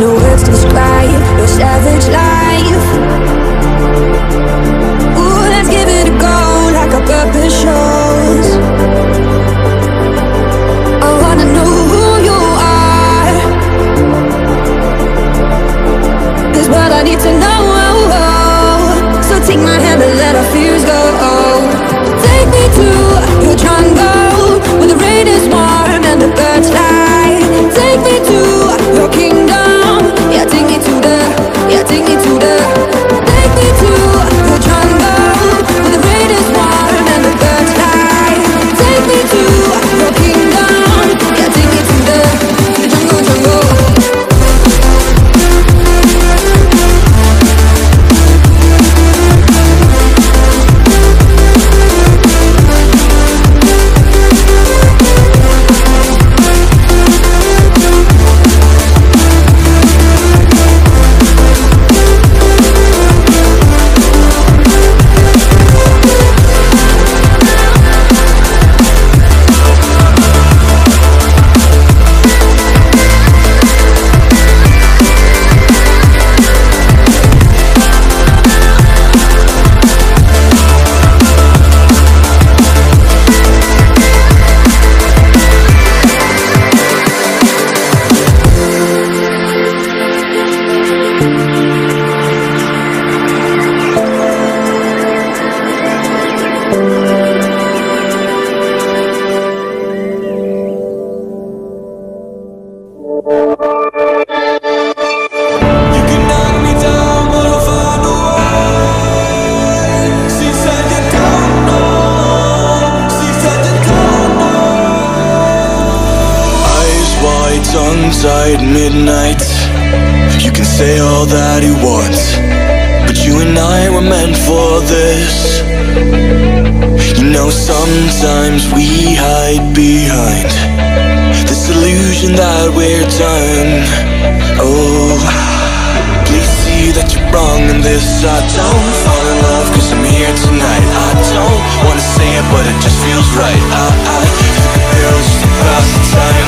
no words to describe your savage life. Ooh, let's give it a go, like our purpose shows. I wanna know who you are, is what I need to know. So take my hand and let our fears go. Take me to your jungle, where the rain is warm and the birds fly. Take me to your kingdom. Yeah, take me to the, yeah, take me to the. Take me to your jungle, where the rain is warm and the birds fly. Take me to your kingdom. Yeah, take me to the, jungle, At midnight, you can say all that you want, but you and I were meant for this. You know, sometimes we hide behind this illusion that we're done. Oh, please see that you're wrong in this. I don't fall in love cause I'm here tonight. I don't wanna say it but it just feels right. I took a pill just to pass the time.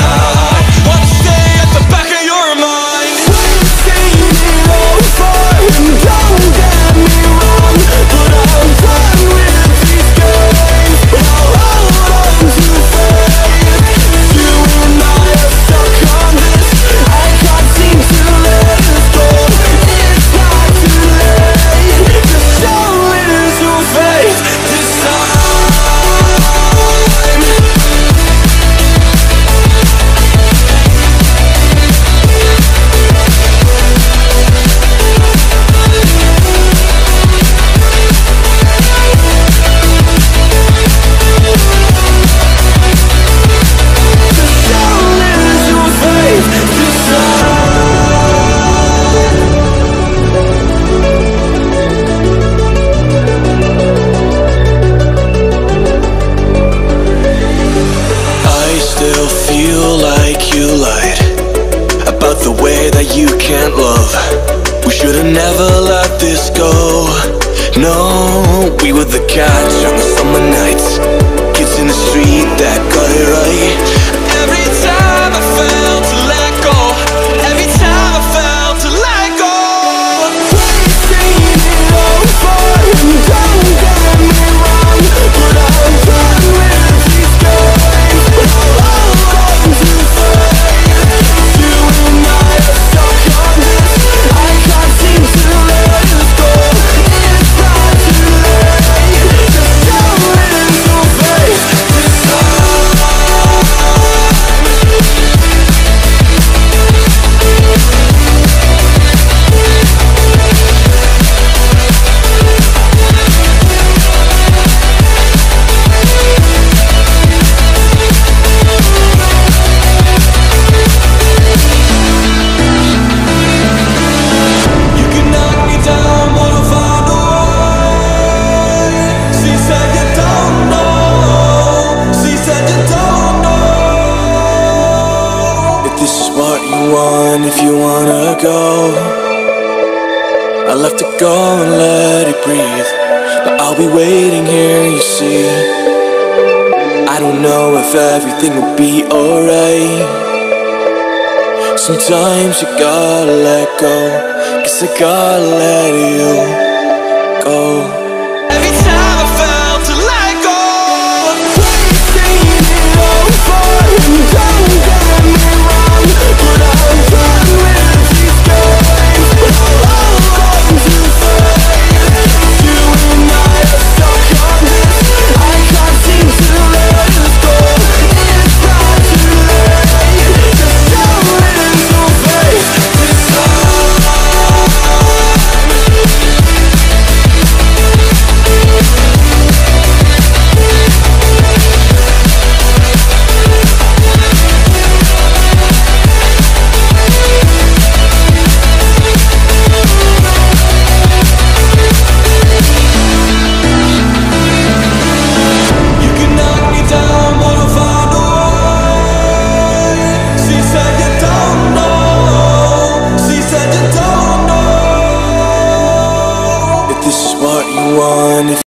Sometimes you gotta let go, guess I gotta let you go.